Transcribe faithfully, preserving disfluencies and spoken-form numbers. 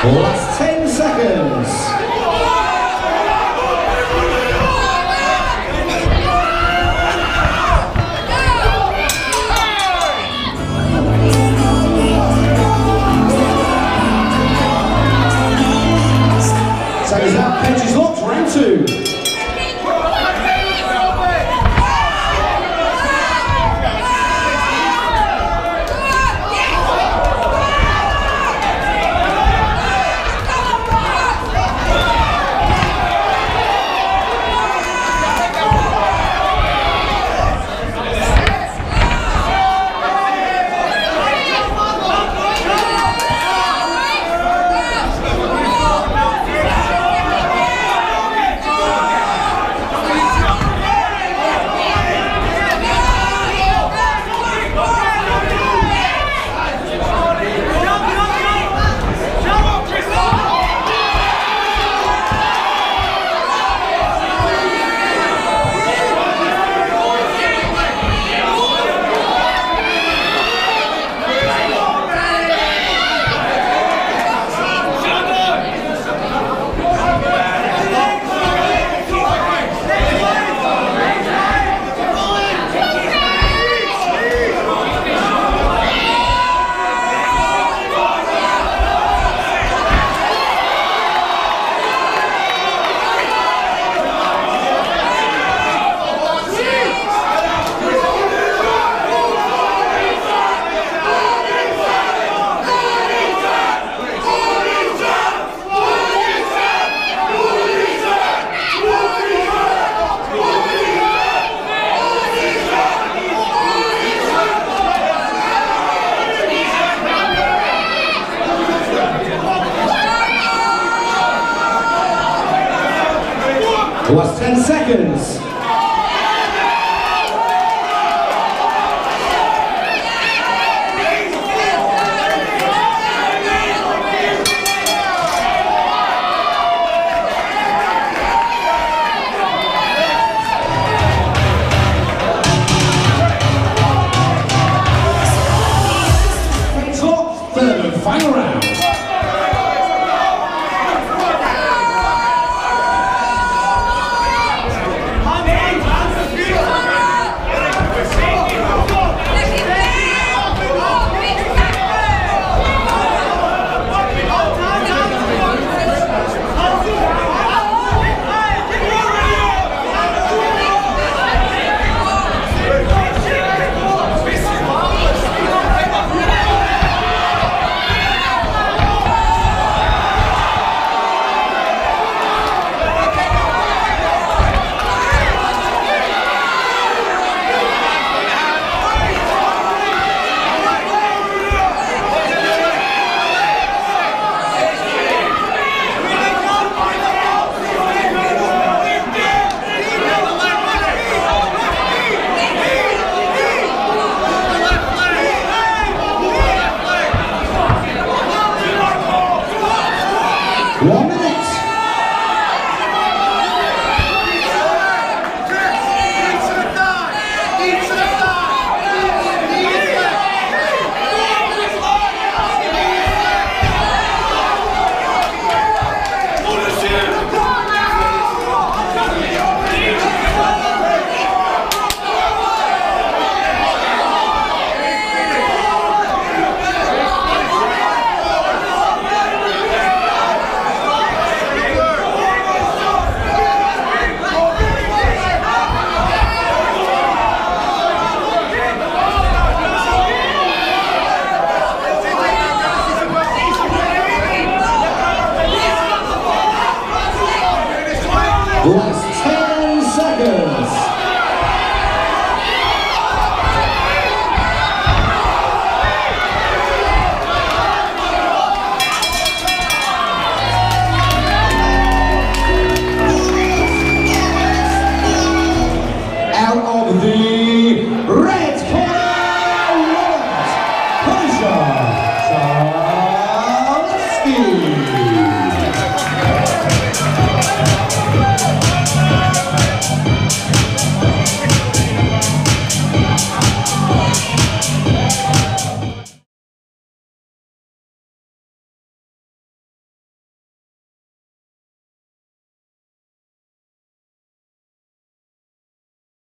Last ten seconds. Second up, pitch is locked, round two. Last ten seconds. Top, third and final round. Kasia Salski.